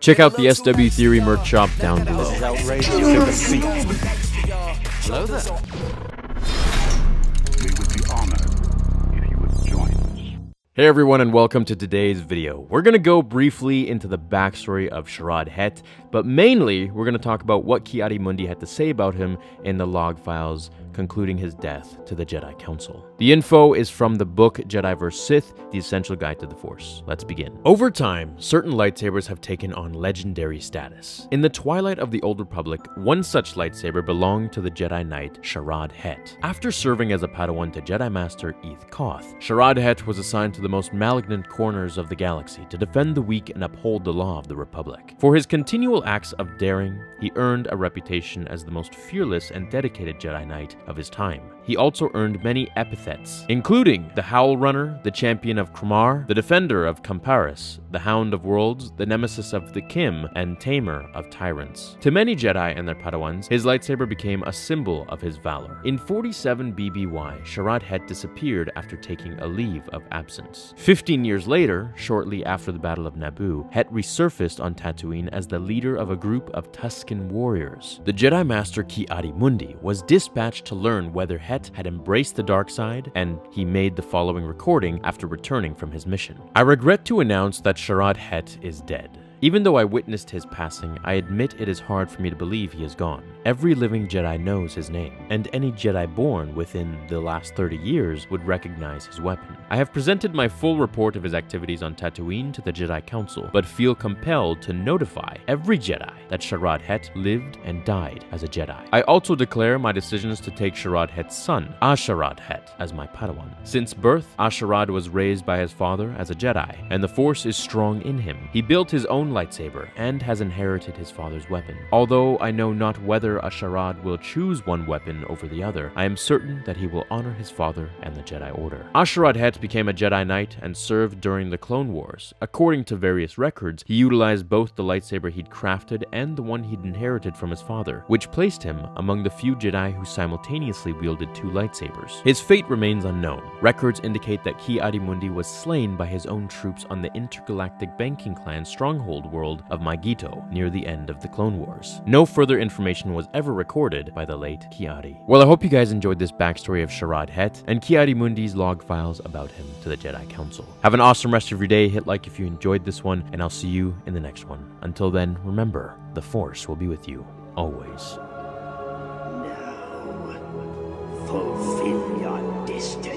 Check out the SW Theory merch shop down below. Hello there. We would be honored if you would join us. Hey everyone, and welcome to today's video. We're going to go briefly into the backstory of Sharad Hett, but mainly we're going to talk about what Ki-Adi-Mundi had to say about him in the log files, concluding his death to the Jedi Council. The info is from the book Jedi vs Sith, The Essential Guide to the Force. Let's begin. Over time, certain lightsabers have taken on legendary status. In the twilight of the Old Republic, one such lightsaber belonged to the Jedi Knight Sharad Hett. After serving as a Padawan to Jedi Master Eeth Koth, Sharad Hett was assigned to the most malignant corners of the galaxy to defend the weak and uphold the law of the Republic. For his continual acts of daring, he earned a reputation as the most fearless and dedicated Jedi Knight of his time. He also earned many epithets, including the Howl Runner, the Champion of Kramar, the Defender of Kamparis, the Hound of Worlds, the Nemesis of the Kim, and Tamer of Tyrants. To many Jedi and their Padawans, his lightsaber became a symbol of his valor. In 47 BBY, Sharad Hett disappeared after taking a leave of absence. 15 years later, shortly after the Battle of Naboo, Hett resurfaced on Tatooine as the leader of a group of Tusken warriors. The Jedi Master Ki-Adi-Mundi was dispatched to learn whether Hett had embraced the dark side, and he made the following recording after returning from his mission. I regret to announce that Sharad Hett is dead. Even though I witnessed his passing, I admit it is hard for me to believe he is gone. Every living Jedi knows his name, and any Jedi born within the last 30 years would recognize his weapon. I have presented my full report of his activities on Tatooine to the Jedi Council, but feel compelled to notify every Jedi that Sharad Hett lived and died as a Jedi. I also declare my decisions to take Sharad Hett's son, A'Sharad Hett, as my Padawan. Since birth, A'Sharad was raised by his father as a Jedi, and the Force is strong in him. He built his own lightsaber and has inherited his father's weapon. Although I know not whether A'Sharad will choose one weapon over the other, I am certain that he will honor his father and the Jedi Order. A'Sharad Hett became a Jedi Knight and served during the Clone Wars. According to various records, he utilized both the lightsaber he'd crafted and the one he'd inherited from his father, which placed him among the few Jedi who simultaneously wielded two lightsabers. His fate remains unknown. Records indicate that Ki-Adi-Mundi was slain by his own troops on the Intergalactic Banking Clan stronghold world of Maegito near the end of the Clone Wars. No further information was ever recorded by the late Ki-Adi. Well, I hope you guys enjoyed this backstory of Sharad Hett and Ki-Adi-Mundi's log files about him to the Jedi Council. Have an awesome rest of your day. Hit like if you enjoyed this one, and I'll see you in the next one. Until then, remember, the Force will be with you always. Now, fulfill your destiny.